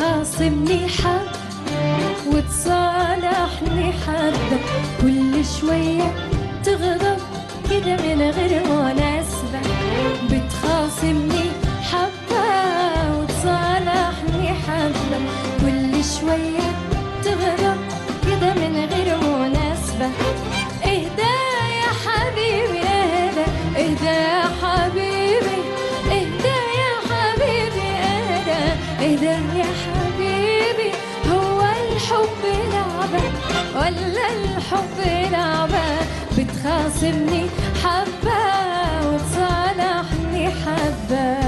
خاصمني حد وتصالحني حد، كل شوية تغضب كده من غير مناسبة، بتخاصمني حبة وتصالحني حبة، كل شوية تغضب كده من غير مناسبة. اهدى يا حبيبي اهدى، اهدى يا حبيبي، اهدى يا حبيبي اهدى، اهدى يا حبيبي. هو الحب لعبة ولا الحب لعبة؟ بتخاصمني حبة وتصالحني حبة.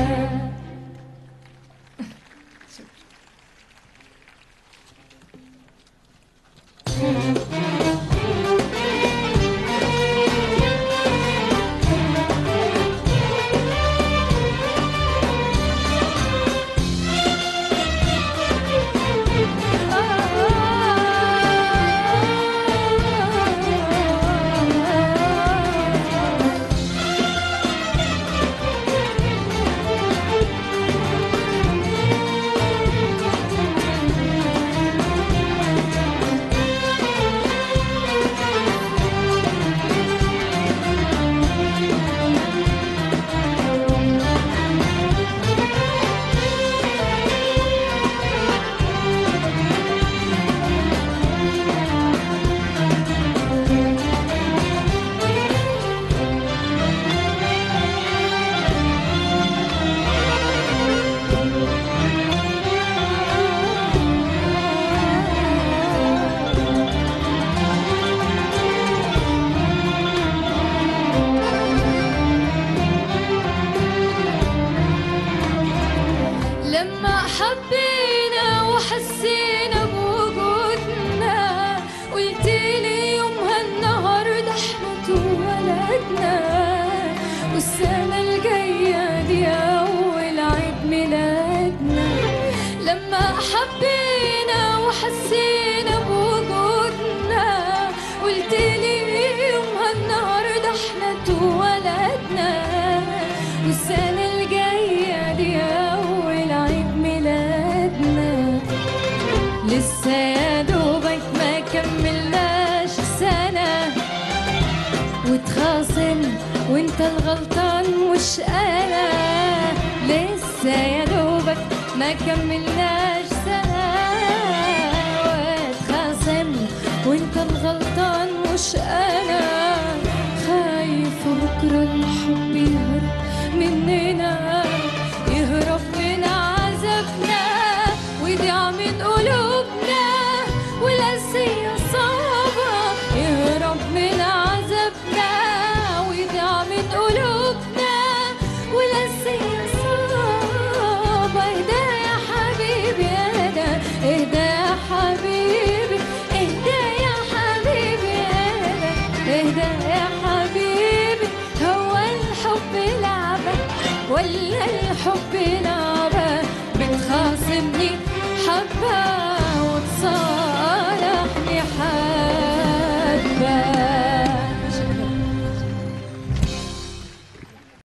وانت الغلطان مش انا، لسه يا دوبك ما كملناش سنه، واتخاصم وانت الغلطان مش انا، خايف بكره الحب يهرب مننا، يهرب من عذابنا ويضيع من قلوبنا، والاسيه صعبه يهرب من عذابنا من قلوبنا والأسية صعبة. اهدى يا حبيبي اهدى، اهدى يا حبيبي، اهدى يا حبيبي اهدى، اهدى يا حبيبي. هو الحب لعبة ولا الحب لعبة؟ بتخاصمني حبة